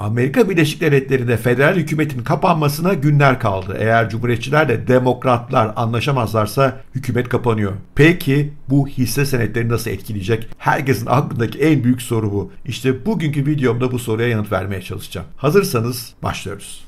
Amerika Birleşik Devletleri'nde federal hükümetin kapanmasına günler kaldı. Eğer Cumhuriyetçilerle Demokratlar anlaşamazlarsa hükümet kapanıyor. Peki bu hisse senetleri nasıl etkileyecek? Herkesin aklındaki en büyük soru bu. İşte bugünkü videomda bu soruya yanıt vermeye çalışacağım. Hazırsanız başlıyoruz.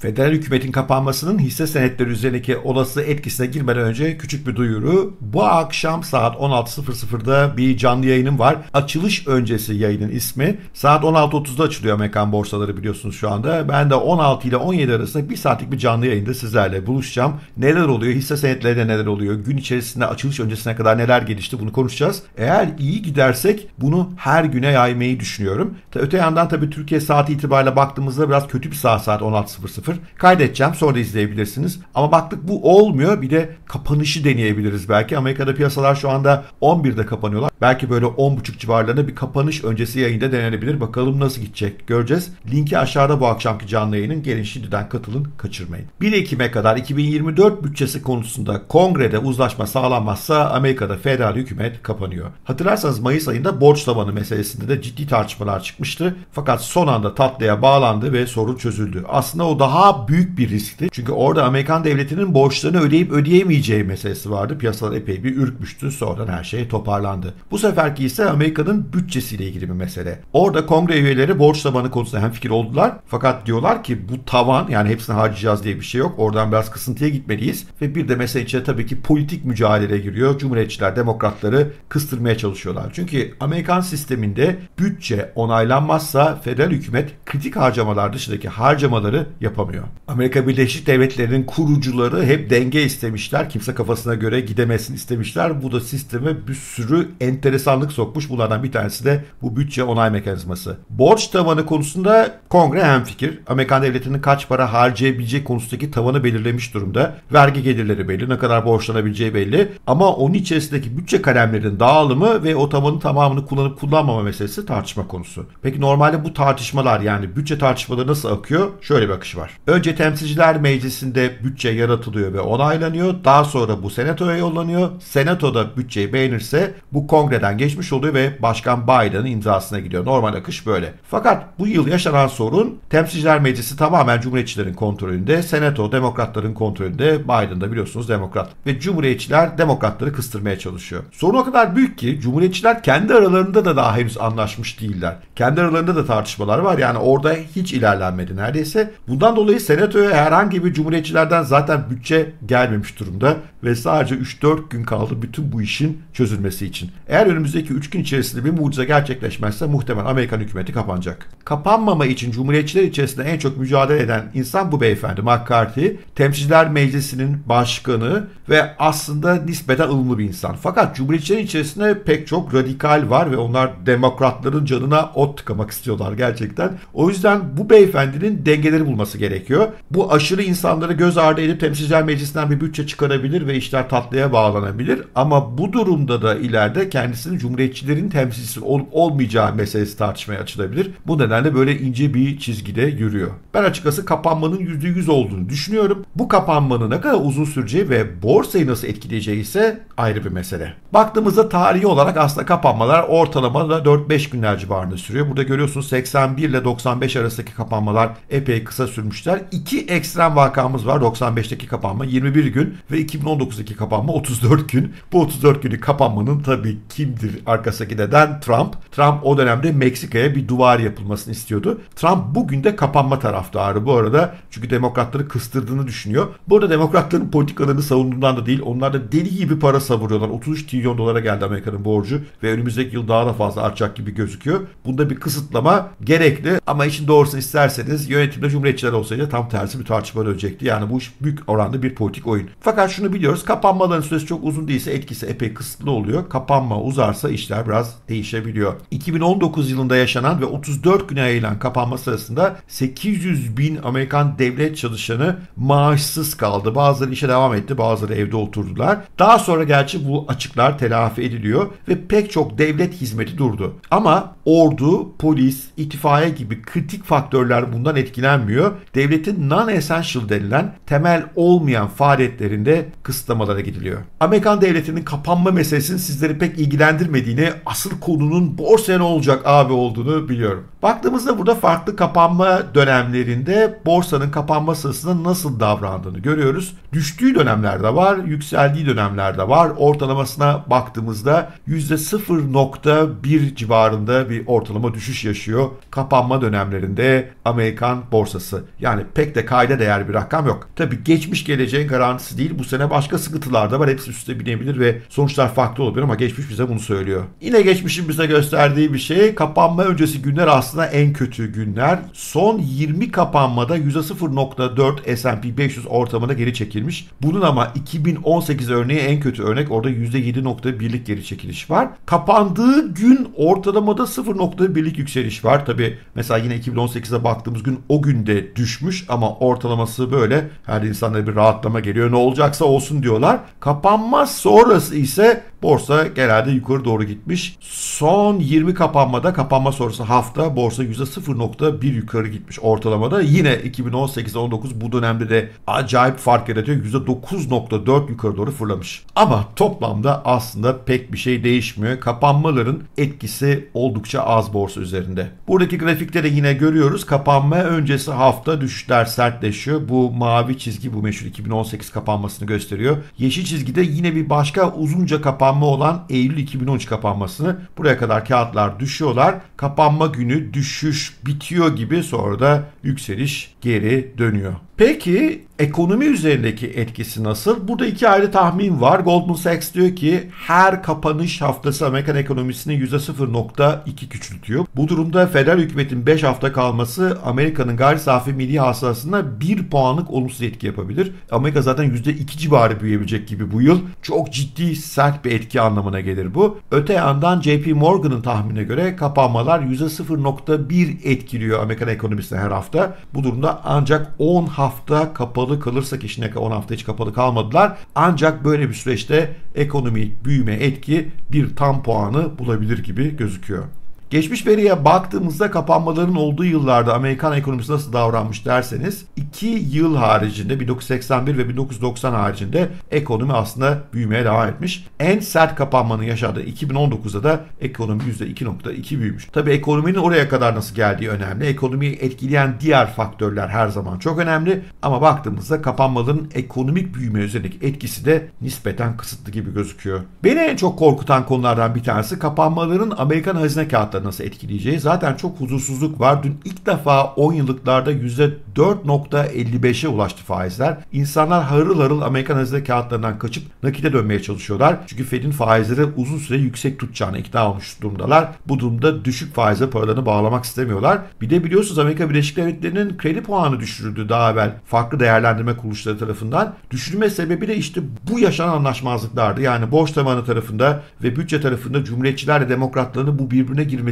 Federal hükümetin kapanmasının hisse senetleri üzerindeki olası etkisine girmeden önce küçük bir duyuru. Bu akşam saat 16.00'da bir canlı yayınım var. Açılış öncesi yayının ismi. Saat 16.30'da açılıyor Amerikan borsaları biliyorsunuz şu anda. Ben de 16 ile 17 arasında bir saatlik bir canlı yayında sizlerle buluşacağım. Neler oluyor? Hisse senetlerinde neler oluyor? Gün içerisinde açılış öncesine kadar neler gelişti? Bunu konuşacağız. Eğer iyi gidersek bunu her güne yaymayı düşünüyorum. Öte yandan tabii Türkiye saati itibariyle baktığımızda biraz kötü bir saat 16.00. Kaydedeceğim, sonra izleyebilirsiniz. Ama baktık bu olmuyor, bir de kapanışı deneyebiliriz belki. Amerika'da piyasalar şu anda 11'de kapanıyorlar. Belki böyle 10.30 civarlarında bir kapanış öncesi yayında denenebilir. Bakalım nasıl gidecek, göreceğiz. Linki aşağıda bu akşamki canlı yayının. Gelin şimdiden katılın, kaçırmayın. 1 Ekim'e kadar 2024 bütçesi konusunda Kongrede uzlaşma sağlanmazsa Amerika'da federal hükümet kapanıyor. Hatırlarsanız Mayıs ayında borç tavanı meselesinde de ciddi tartışmalar çıkmıştı. Fakat son anda tatlıya bağlandı ve sorun çözüldü. Aslında o daha büyük bir riskti. Çünkü orada Amerikan devletinin borçlarını ödeyip ödeyemeyeceği meselesi vardı. Piyasalar epey bir ürkmüştü. Sonradan her şey toparlandı. Bu seferki ise Amerika'nın bütçesiyle ilgili bir mesele. Orada Kongre üyeleri borç tavanı konusunda hemfikir oldular. Fakat diyorlar ki bu tavan, yani hepsini harcayacağız diye bir şey yok. Oradan biraz kısıntıya gitmeliyiz. Ve bir de mesele içine tabii ki politik mücadeleye giriyor. Cumhuriyetçiler, demokratları kıstırmaya çalışıyorlar. Çünkü Amerikan sisteminde bütçe onaylanmazsa federal hükümet kritik harcamalar dışındaki harcamaları yapamıyor. Amerika Birleşik Devletleri'nin kurucuları hep denge istemişler. Kimse kafasına göre gidemesin istemişler. Bu da sisteme bir sürü enteresanlık sokmuş. Bunlardan bir tanesi de bu bütçe onay mekanizması. Borç tavanı konusunda Kongre hemfikir. Amerikan devletinin kaç para harcayabileceği konusundaki tavanı belirlemiş durumda. Vergi gelirleri belli, ne kadar borçlanabileceği belli. Ama onun içerisindeki bütçe kalemlerinin dağılımı ve o tavanın tamamını kullanıp kullanmama meselesi tartışma konusu. Peki normalde bu tartışmalar, yani bütçe tartışmaları nasıl akıyor? Şöyle bir akış var. Önce Temsilciler Meclisi'nde bütçe yaratılıyor ve onaylanıyor. Daha sonra bu Senato'ya yollanıyor. Senato'da bütçeyi beğenirse bu Kongreden geçmiş oluyor ve Başkan Biden'ın imzasına gidiyor. Normal akış böyle. Fakat bu yıl yaşanan sorun, Temsilciler Meclisi tamamen Cumhuriyetçilerin kontrolünde, Senato Demokratların kontrolünde, Biden'da biliyorsunuz Demokrat ve Cumhuriyetçiler Demokratları kıstırmaya çalışıyor. Sorun o kadar büyük ki Cumhuriyetçiler kendi aralarında da daha henüz anlaşmış değiller. Kendi aralarında da tartışmalar var. Yani orada hiç ilerlenmedi neredeyse. Bundan dolayı Senato'ya herhangi bir Cumhuriyetçilerden zaten bütçe gelmemiş durumda ve sadece 3-4 gün kaldı bütün bu işin çözülmesi için. Eğer önümüzdeki 3 gün içerisinde bir mucize gerçekleşmezse muhtemelen Amerikan hükümeti kapanacak. Kapanmama için Cumhuriyetçiler içerisinde en çok mücadele eden insan bu beyefendi McCarthy. Temsilciler Meclisi'nin başkanı ve aslında nispeten ılımlı bir insan. Fakat Cumhuriyetçilerin içerisinde pek çok radikal var ve onlar demokratların canına ot tıkamak istiyorlar gerçekten. O yüzden bu beyefendinin dengeleri bulması gerekiyor. Bu aşırı insanları göz ardı edip Temsilciler Meclisi'nden bir bütçe çıkarabilir ve işler tatlıya bağlanabilir. Ama bu durumda da ileride kendisinin Cumhuriyetçilerin temsilcisi olup olmayacağı meselesi tartışmaya açılabilir. Bu nedenle böyle ince bir çizgide yürüyor. Ben açıkçası kapanmanın %100 olduğunu düşünüyorum. Bu kapanmanın ne kadar uzun süreceği ve borsayı nasıl etkileyeceği ise ayrı bir mesele. Baktığımızda tarihi olarak aslında kapanmalar ortalama da 4-5 günler civarında sürüyor. Burada görüyorsunuz 81 ile 95 arasındaki kapanmalar epey kısa sürmüşler. 2 ekstrem vakamız var. 95'teki kapanma 21 gün ve 2019'daki kapanma 34 gün. Bu 34 günlük kapanmanın tabii kimdir arkasındaki neden? Trump. Trump o dönemde Meksika'ya bir duvar yapılmasını istiyordu. Trump bugün de kapanma taraftarı bu arada. Çünkü demokratları kıstırdığını düşünüyor. Bu arada demokratların politikalarını savunduğundan da değil. Onlar da deli gibi para savuruyorlar. 33 trilyon dolara geldi Amerika'nın borcu ve önümüzdeki yıl daha da fazla artacak gibi gözüküyor. Bunda bir kısıtlama gerekli ama işin doğrusu isterseniz yönetimde Cumhuriyetçiler olsaydı tam tersi bir tartışma dönecekti. Yani bu iş büyük oranda bir politik oyun. Fakat şunu biliyoruz, kapanmaların süresi çok uzun değilse etkisi epey kısıtlı oluyor. Kapanma uzarsa işler biraz değişebiliyor. 2019 yılında yaşanan ve 34 güne yayılan kapanma sırasında 800.000 Amerikan devlet çalışanı maaşsız kaldı. Bazıları işe devam etti, bazıları evde oturdular. Daha sonra gerçi bu açıklar telafi ediliyor ve pek çok devlet hizmeti durdu. Ama ordu, polis, itfaiye gibi kritik faktörler bundan etkilenmiyor. Devletin non-essential denilen temel olmayan faaliyetlerinde kısıtlamalar kısıtlamalara gidiliyor. Amerikan devletinin kapanma meselesinin sizleri pek ilgilendirmediğini, asıl konunun borsaya ne olacak abi olduğunu biliyorum. Baktığımızda burada farklı kapanma dönemlerinde borsanın kapanma sırasında nasıl davrandığını görüyoruz. Düştüğü dönemler de var, yükseldiği dönemler de var. Ortalamasına baktığımızda %0.1 civarında bir ortalama düşüş yaşıyor kapanma dönemlerinde Amerikan borsası. Yani pek de kayda değer bir rakam yok. Tabii geçmiş geleceğin garantisi değil. Bu sene başka sıkıntılar da var. Hepsi üstüne binebilir ve sonuçlar farklı olabilir ama geçmiş bize bunu söylüyor. Yine geçmişin bize gösterdiği bir şey. Kapanma öncesi günler aslında en kötü günler. Son 20 kapanmada %0.4 S&P 500 ortamına geri çekilmiş. Bunun ama 2018 örneği en kötü örnek. Orada %7.1'lik geri çekiliş var. Kapandığı gün ortalamada 0.1'lik yükseliş var. Tabii mesela yine 2018'e baktığımız gün o günde düşmüş ama ortalaması böyle. Her insanlara bir rahatlama geliyor. Ne olacaksa olsun diyorlar. Kapanma sonrası ise borsa genelde yukarı doğru gitmiş. Son 20 kapanmada kapanma sonrası hafta borsa %0.1 yukarı gitmiş ortalamada. Yine 2018-19 bu dönemde de acayip fark yaratıyor. %9.4 yukarı doğru fırlamış. Ama toplamda aslında pek bir şey değişmiyor. Kapanmaların etkisi oldukça az borsa üzerinde. Buradaki grafikte de yine görüyoruz. Kapanma öncesi hafta düşüşler sertleşiyor. Bu mavi çizgi bu meşhur 2018 kapanmasını gösteriyor. Yeşil çizgide yine bir başka uzunca kapanma olan Eylül 2013 kapanmasını. Buraya kadar kağıtlar düşüyorlar. Kapanma günü düşüş bitiyor gibi sonra da yükseliş geri dönüyor. Peki ekonomi üzerindeki etkisi nasıl? Burada iki ayrı tahmin var. Goldman Sachs diyor ki her kapanış haftası Amerikan ekonomisini %0.2 küçültüyor. Bu durumda federal hükümetin 5 hafta kalması Amerika'nın gayri safi milli hasılasına 1 puanlık olumsuz etki yapabilir. Amerika zaten %2 civarı büyüyebilecek gibi bu yıl. Çok ciddi sert bir etki anlamına gelir bu. Öte yandan JP Morgan'ın tahminine göre kapanmalar %0.1 etkiliyor Amerikan ekonomisine her hafta. Bu durumda ancak 10 hafta kapalı kalırsak, işine 10 hafta hiç kapalı kalmadılar. Ancak böyle bir süreçte ekonomik büyüme etki bir tam puanı bulabilir gibi gözüküyor. Geçmiş veriye baktığımızda kapanmaların olduğu yıllarda Amerikan ekonomisi nasıl davranmış derseniz 2 yıl haricinde 1981 ve 1990 haricinde ekonomi aslında büyümeye devam etmiş. En sert kapanmanın yaşadığı 2019'da da ekonomi %2.2 büyümüş. Tabii ekonominin oraya kadar nasıl geldiği önemli. Ekonomiyi etkileyen diğer faktörler her zaman çok önemli. Ama baktığımızda kapanmaların ekonomik büyüme üzerindeki etkisi de nispeten kısıtlı gibi gözüküyor. Beni en çok korkutan konulardan bir tanesi kapanmaların Amerikan hazine kağıtları nasıl etkileyeceği. Zaten çok huzursuzluk var. Dün ilk defa 10 yıllıklarda %4.55'e ulaştı faizler. İnsanlar harıl harıl Amerikan hazine kağıtlarından kaçıp nakite dönmeye çalışıyorlar. Çünkü Fed'in faizleri uzun süre yüksek tutacağına ikna olmuş durumdalar. Bu durumda düşük faize paralarını bağlamak istemiyorlar. Bir de biliyorsunuz Amerika Birleşik Devletleri'nin kredi puanı düşürüldü daha evvel farklı değerlendirme kuruluşları tarafından. Düşürme sebebi de işte bu yaşanan anlaşmazlıklardı. Yani borç tavanı tarafında ve bütçe tarafında cumhuriyetçilerle demokratların bu birbirine girmesinin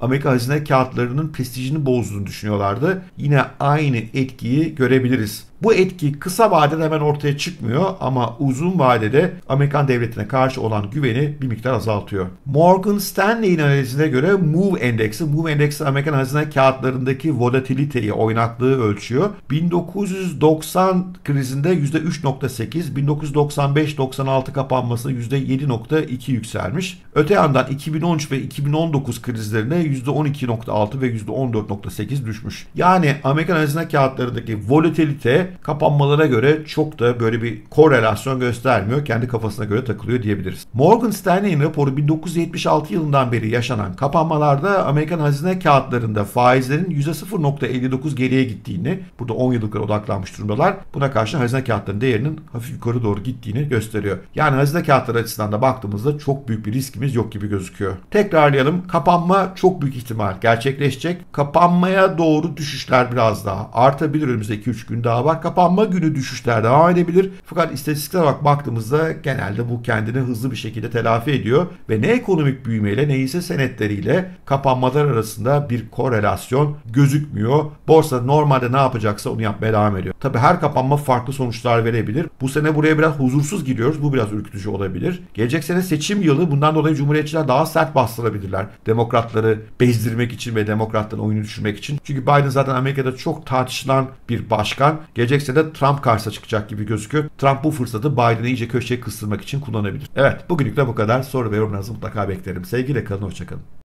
Amerika hazine kağıtlarının prestijini bozduğunu düşünüyorlardı. Yine aynı etkiyi görebiliriz. Bu etki kısa vadede hemen ortaya çıkmıyor ama uzun vadede Amerikan devletine karşı olan güveni bir miktar azaltıyor. Morgan Stanley'in analizine göre MOVE endeksi Amerikan hazine kağıtlarındaki volatiliteyi, oynaklığı ölçüyor. 1990 krizinde %3.8, 1995-96 kapanmasında %7.2 yükselmiş. Öte yandan 2013 ve 2019 krizlerine %12.6 ve %14.8 düşmüş. Yani Amerikan hazine kağıtlarındaki volatilite kapanmalara göre çok da böyle bir korelasyon göstermiyor. Kendi kafasına göre takılıyor diyebiliriz. Morgan Stanley'in raporu 1976 yılından beri yaşanan kapanmalarda Amerikan hazine kağıtlarında faizlerin %0.59 geriye gittiğini, burada 10 yıllıklara odaklanmış durumdalar. Buna karşı hazine kağıtlarının değerinin hafif yukarı doğru gittiğini gösteriyor. Yani hazine kağıtları açısından da baktığımızda çok büyük bir riskimiz yok gibi gözüküyor. Tekrarlayalım. Kapanma çok büyük ihtimal gerçekleşecek. Kapanmaya doğru düşüşler biraz daha artabilir. Önümüzde 2-3 gün daha var. Kapanma günü düşüşler devam edebilir. Fakat istatistiklere baktığımızda genelde bu kendini hızlı bir şekilde telafi ediyor ve ne ekonomik büyümeyle ne ise senetleriyle kapanmalar arasında bir korelasyon gözükmüyor. Borsa normalde ne yapacaksa onu yapmaya devam ediyor. Tabii her kapanma farklı sonuçlar verebilir. Bu sene buraya biraz huzursuz giriyoruz. Bu biraz ürkütücü olabilir. Gelecek sene seçim yılı. Bundan dolayı cumhuriyetçiler daha sert bastırabilirler. Demokratları bezdirmek için ve demokratların oyunu düşürmek için. Çünkü Biden zaten Amerika'da çok tartışılan bir başkan. Gelecek edilecekse de Trump karşısına çıkacak gibi gözüküyor. Trump bu fırsatı Biden'ı iyice köşeye kıstırmak için kullanabilir. Evet, bugünlük de bu kadar. Soru ve yorumlarınızı mutlaka beklerim. Sevgiyle kalın, hoşça kalın.